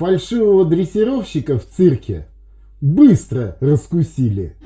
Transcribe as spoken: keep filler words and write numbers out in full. фальшивого дрессировщика в цирке быстро раскусили.